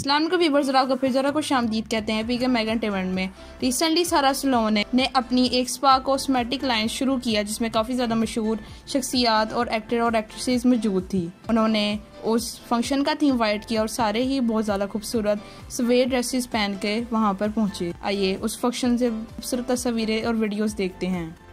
अस्सलाम वालेकुम व्यूअर्स, आपको फिर ज़रा को शामदीद कहते हैं पीके मेगन इवेंट में। रिसेंटली सारा सलोन ने अपनी एक स्पा कॉस्मेटिक लाइन शुरू किया जिसमें काफ़ी ज़्यादा मशहूर शख्सियात और एक्टर और एक्ट्रेसेस मौजूद थी। उन्होंने उस फंक्शन का थीम वाइट किया और सारे ही बहुत ज़्यादा खूबसूरत सवेयर ड्रेसेस पहन के वहाँ पर पहुँचे। आइए उस फंक्शन से खूबसूरत तस्वीरें और वीडियोज़ देखते हैं।